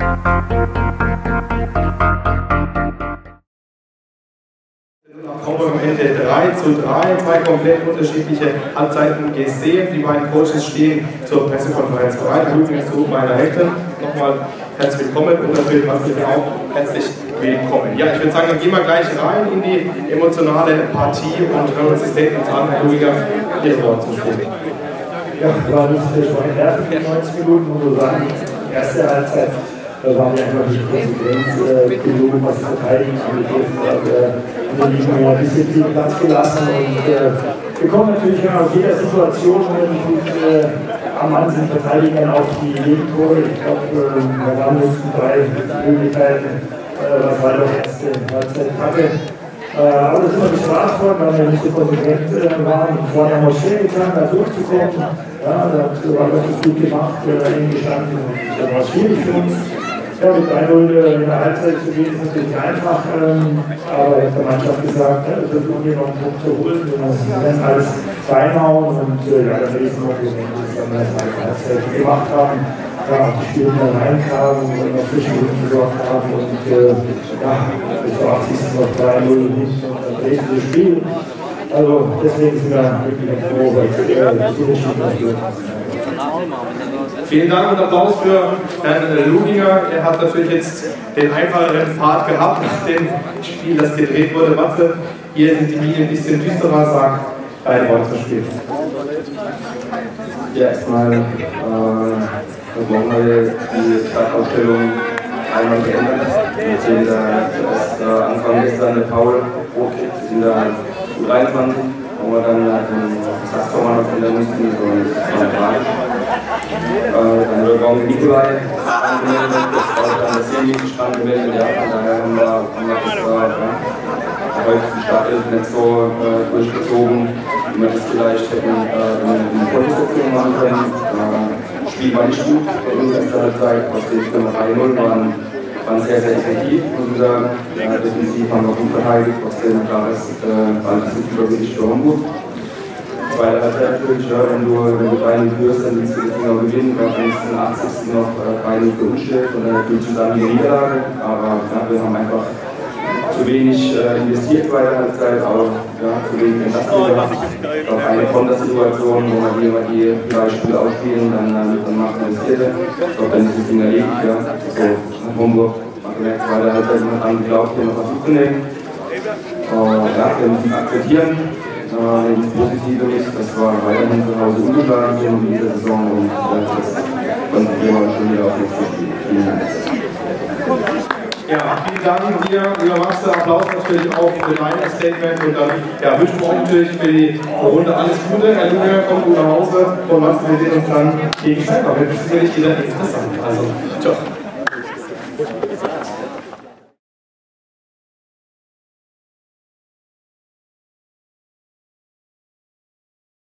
Am Ende 3:3, zwei komplett unterschiedliche Halbzeiten gesehen. Die beiden Coaches stehen zur Pressekonferenz bereit. Übrigens zu meiner Rechten nochmal herzlich willkommen und natürlich Marcel auch herzlich willkommen. Ja, ich würde sagen, dann gehen wir gleich rein in die emotionale Partie und hören uns die Statements an, Herr Rüdiger, Ihr Wort zu sprechen. Ja, war lustig, war nervig in 90 Minuten, muss man sagen. Erste Halbzeit, da waren ja einfach die Konsequenz genug, was verteidigen angegriffen hat. Da liegen wir ein bisschen viel Platz gelassen und wir kommen natürlich aus jeder Situation, wenn gut am Mann sind, verteidigen dann auch die Gegentore. Ich glaube, wir waren jetzt drei Möglichkeiten, was leider die erste Halbzeit hatte. Aber das ist immer bestraft worden, weil wir nicht so konsequent waren. Vorne haben wir es schwer getan, da durchzukommen. Ja, da war das gut gemacht, hingestanden. Das war schwierig für uns. Ja, mit 3:0 in der Halbzeit zu gehen ist natürlich einfach, aber ich habe der Mannschaft gesagt, wir versuchen hier noch einen Punkt zu holen, wir werden alles reinhauen und ja, das nächste Mal, wir werden das dann als Halbzeit gemacht haben, ja, die Spiele dann reinkamen und noch frische Runden gesorgt haben und ja, bis zur 80. noch 3:0 nicht und das nächste Spiel. Also deswegen sind wir wirklich froh, weil es unterschiedlich wird. Vielen Dank und Applaus für Herrn Luginger. Er hat natürlich jetzt den einfacheren Part gehabt nach dem Spiel, das gedreht wurde. Matze, hier sind die Medien ein bisschen düsterer, sagt ein Wort zum Spiel. Ja, erstmal wollen wir die Startaufstellung einmal geändert. Wir sind zuerst Anfang gestern mit Paul, wir sind da 23, wo wir dann das Tormann auf der Liste und dann wird morgen Nikolai angemeldet, das war dann das Sehnichtenstrand gemeldet, ja, von daher haben wir das heute die Startelf nicht so durchgezogen, wie wir das vielleicht hätten in die Vollbesetzung machen können. Das Spiel war nicht gut, in unserer Zeit, aus dem Spiel 3:0 waren sehr, sehr effektiv und defensiv haben wir gut verteidigt, was sehr klar ist, weil das ist wirklich schon gut. Zweite Halbzeit natürlich, wenn du 3:0 führst, dann willst du das Ding auch gewinnen, weil du bis zum 80. noch 3:0 für uns steht und dann fühlst du dann die Niederlage. Aber ja, wir haben einfach zu wenig investiert bei der Halbzeit, auch ja, zu wenig Entlastung gemacht. Auch eine Kontersituation, wo man hier mal die drei Spiele ausspielen, dann macht man das vierte. Ich glaube, dann ist das Ding erledigt, ja. So, nach Homburg, man merkt, zweite Halbzeit noch angeglaubt, hier noch was mitzunehmen. Ja, wir müssen akzeptieren. Das Positive ist, dass wir weiterhin zu Hause ungeschlagen sind in dieser Saison und das konzentrieren wir schon wieder auf das Spiel. Vielen Dank. Ja, vielen Dank dir, lieber Max. Applaus natürlich auch für dein Statement und dann ja, wünschen wir euch natürlich für die Runde alles Gute. Herr Lüge, kommt gut nach Hause und Max, wir sehen uns dann gegen Schalke. Das ist sicherlich wieder interessant. Also, tschau.